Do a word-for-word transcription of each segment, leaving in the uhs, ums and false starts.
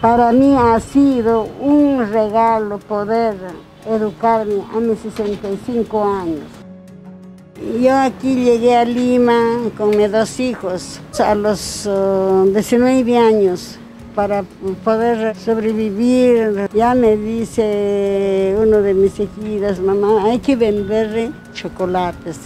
Para mí ha sido un regalo poder educarme a mis sesenta y cinco años. Yo aquí llegué a Lima con mis dos hijos a los uh, diecinueve años para poder sobrevivir. Ya me dice uno de mis hijitas, mamá, hay que vender chocolates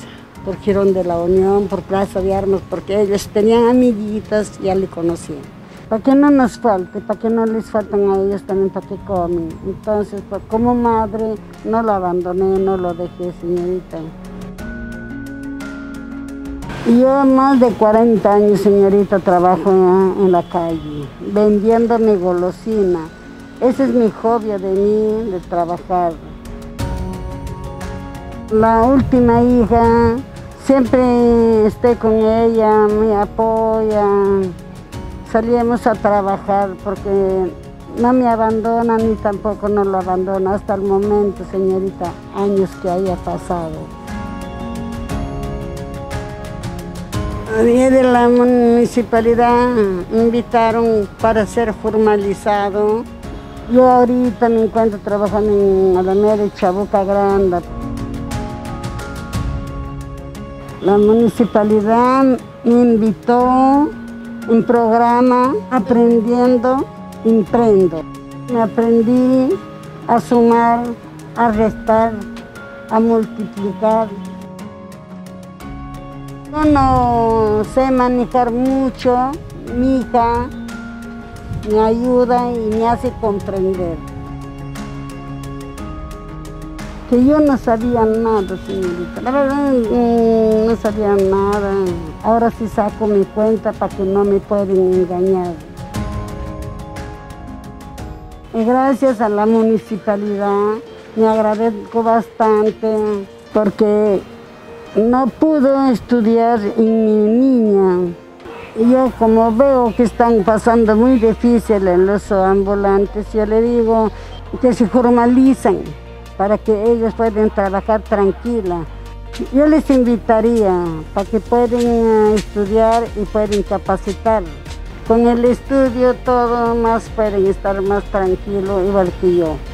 por Girón de la Unión, por Plaza de Armas, porque ellos tenían amiguitas, ya le conocían. Para que no nos falte, para que no les falten a ellos también, para que comen. Entonces, pues, como madre, no lo abandoné, no lo dejé, señorita. Yo más de cuarenta años, señorita, trabajo en la calle, vendiendo mi golosina. Ese es mi hobby de mí, de trabajar. La última hija, siempre estoy con ella, me apoya. Salíamos a trabajar porque no me abandona ni tampoco no lo abandona hasta el momento, señorita, años que haya pasado. De la municipalidad me invitaron para ser formalizado. Yo ahorita me encuentro trabajando en Alameda de Chabuca Granda. La municipalidad me invitó un programa Aprendiendo Emprendo. Me aprendí a sumar, a restar, a multiplicar. Yo no sé manejar mucho, mi hija me ayuda y me hace comprender. Que yo no sabía nada, señorita, la verdad no sabía nada. Ahora sí saco mi cuenta para que no me puedan engañar. Y gracias a la municipalidad me agradezco bastante porque no pude estudiar en mi niña. Yo como veo que están pasando muy difícil en los ambulantes, yo le digo que se formalizan para que ellos puedan trabajar tranquila. Yo les invitaría para que puedan estudiar y puedan capacitar. Con el estudio todo más pueden estar más tranquilos igual que yo.